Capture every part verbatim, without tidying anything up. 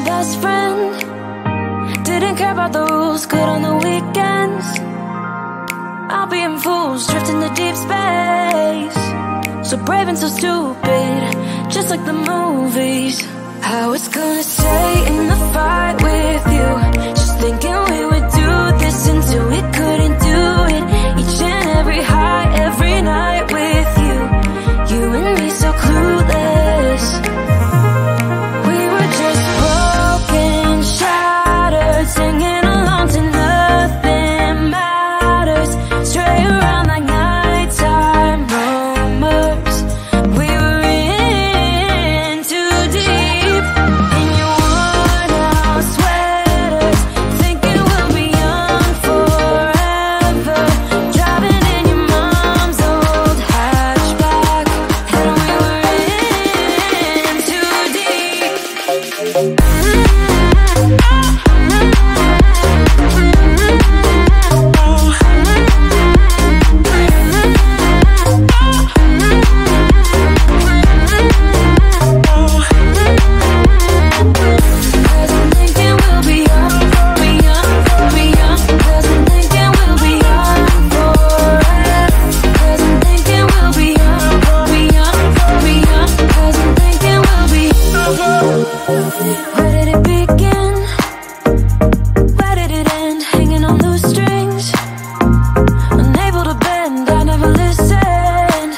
my best friend. Didn't care about the rules, good on the weekends. I'll be in fools, drifting to deep space. So brave and so stupid, just like the movies. How it's gonna stay in the fight with you. Just thinking we would do this until we couldn't do it. Each and every high, every night with you. You and me so clueless. We were just broken, shattered, singing along to nothing matters. Straight around like nighttime rumors. We were in too deep. In your worn out sweaters, thinking we'll be young forever. Driving in your mom's old hatchback, and we were in too deep. Where did it begin? Where did it end? Hanging on loose strings, unable to bend, I never listened.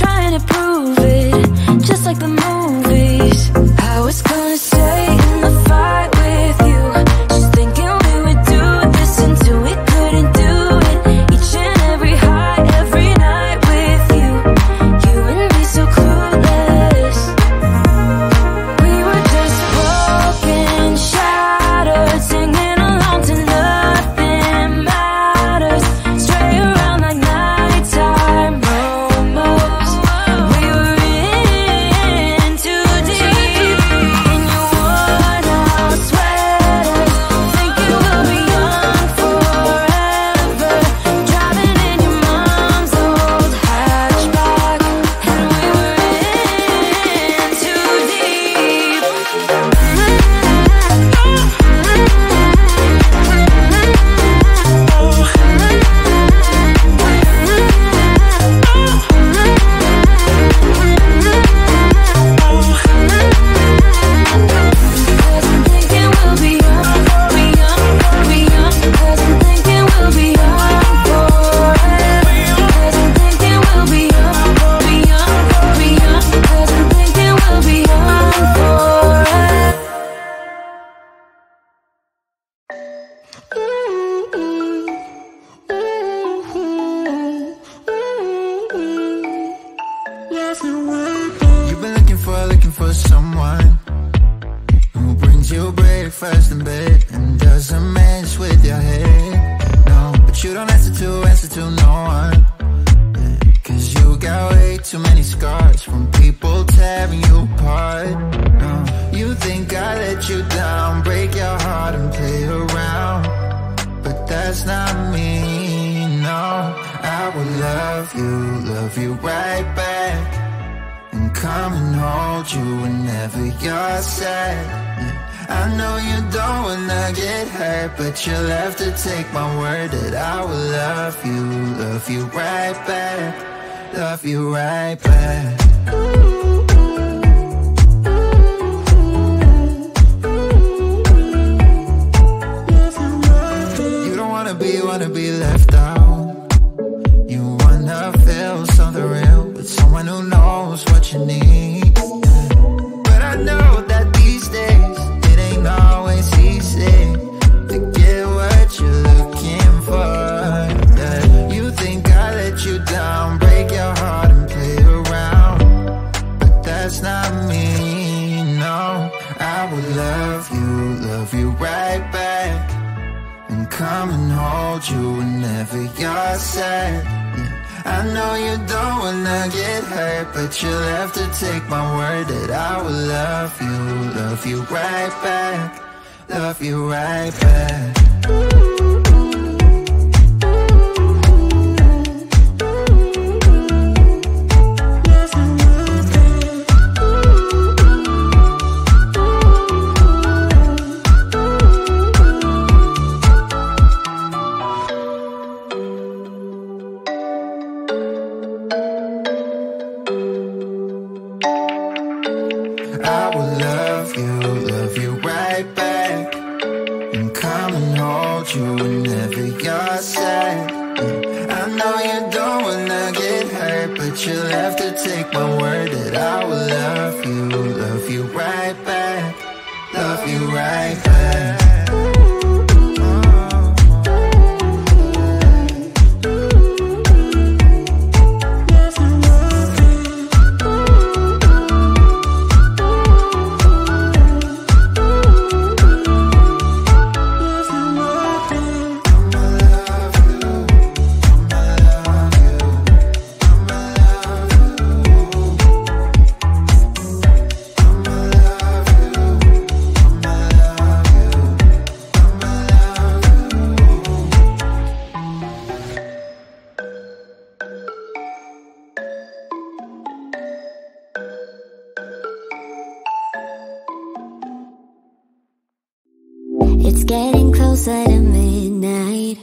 Trying to prove it, just like the movies. How it's gonna stay in the fight with you. Just thinking we would do this until we couldn't do it. Each and every high, every night with you. You and me so clueless. We were just broken, shattered, singing along to nothing matters. Straight around like nighttime rumors. We were in too deep. In your worn out sweaters, thinking we'll be young forever. Driving in your mom's old hatchback, and we were in too deep.'Cause I'm thinking we'll be young, be young, be young. 'Cause I'm thinking we'll be young forever. 'Cause I'm thinking we'll be young, be young, be young. 'Cause I'm thinking we'll be young forever. You've been looking for, looking for someone who brings you breakfast in bed and doesn't mess with your head. No, but you don't answer to, answer to no one. Yeah, 'cause you got way too many scars from people tearing you apart. No, you think I let you down, break your heart and play around. But that's not me, no. I will love you, love you right back. And come and hold you whenever you're sad. I know you don't wanna get hurt, but you'll have to take my word that I will love you, love you right back, love you right back. Ooh. You don't wanna be, wanna be left out. You wanna feel something real with someone who knows what you need. But I know that these days it ain't always easy to get what you're looking for. Yeah. You think I let you down, break your heart and play around. But that's not me, no. I will love you, love you right back. And come and hold you whenever you're sad. Yeah. I know you don't wanna get hurt, but you'll have to take my word that I will love you, love you right back, love you right back. outside. I know you don't wanna get hurt, but you'll have to take my word that I will love you, love you right back, love you right back. Closer to midnight,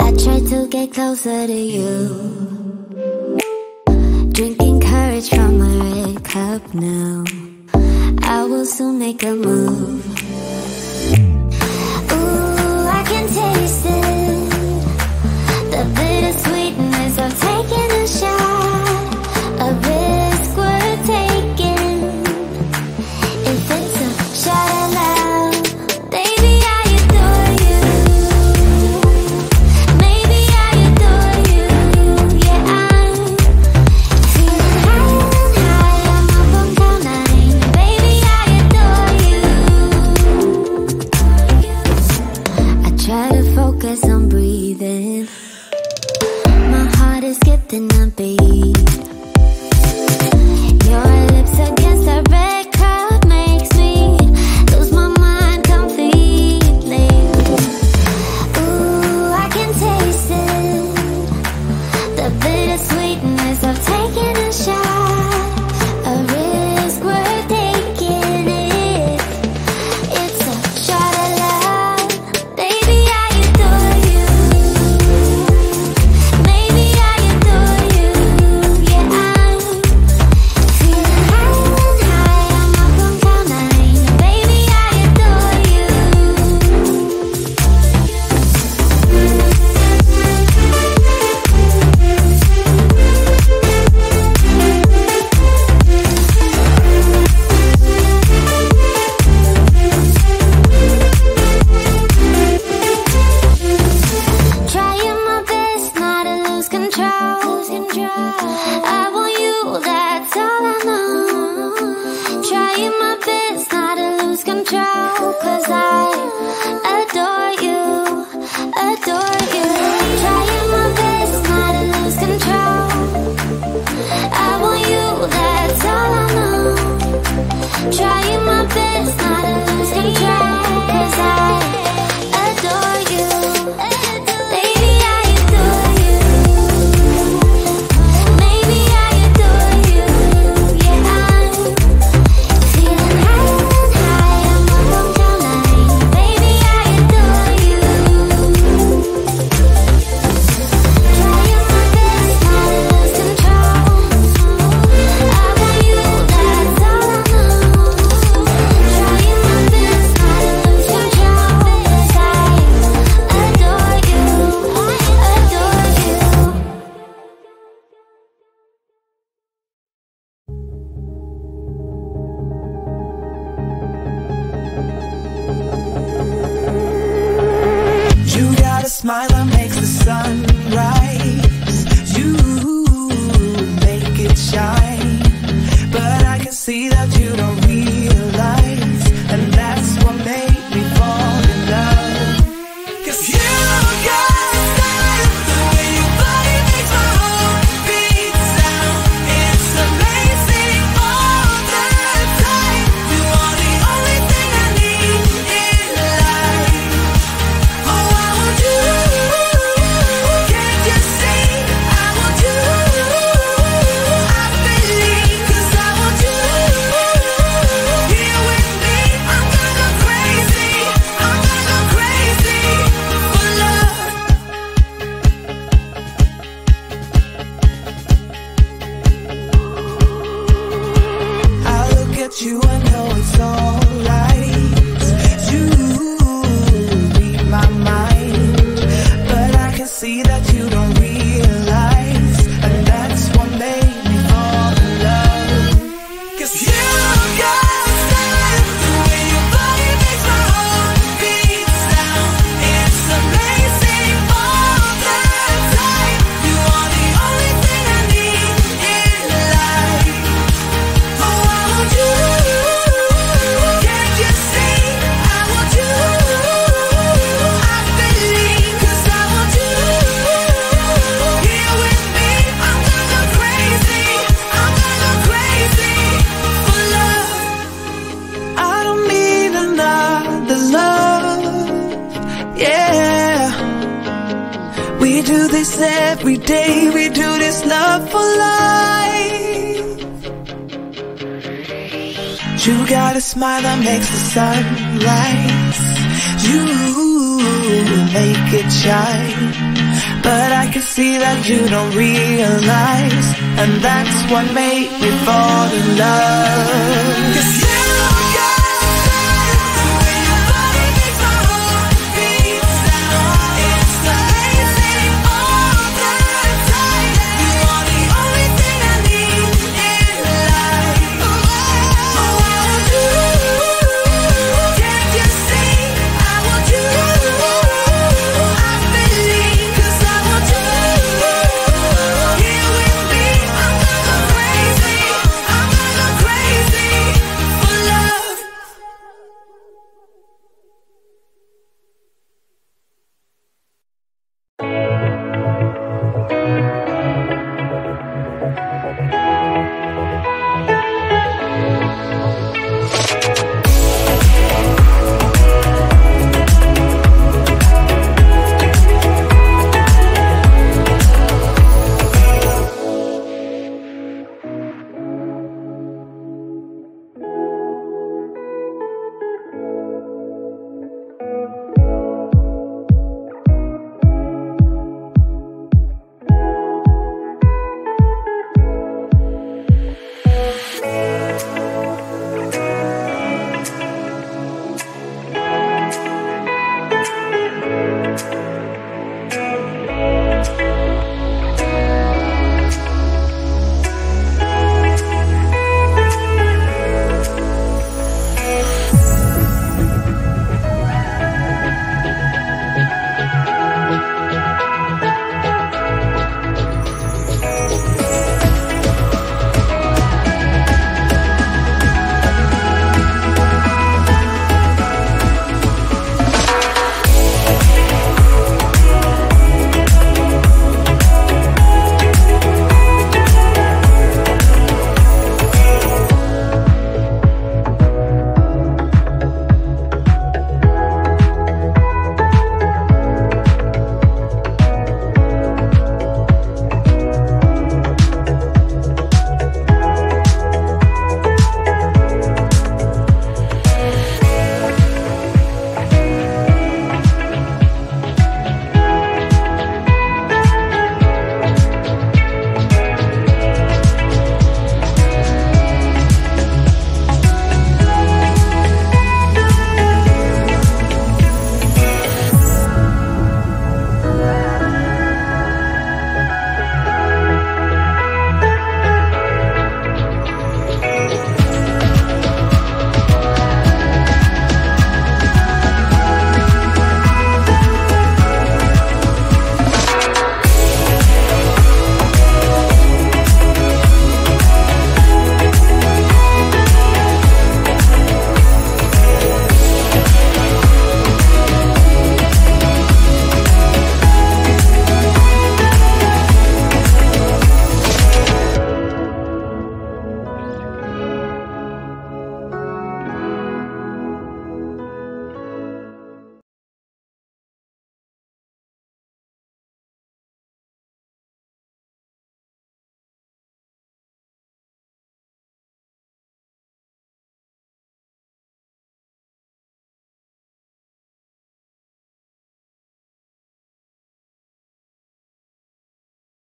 I try to get closer to you. Drinking courage from a red cup now, I will soon make a move. Ooh, I can taste it, the bitter sweetness of taking a shot, a risk worth taking. If it's a shot at life, trying my best not to lose control, 'cause I We do this every day, we do this love for life. You got a smile that makes the sun rise. You make it shine. But I can see that you don't realize, and that's what made me fall in love.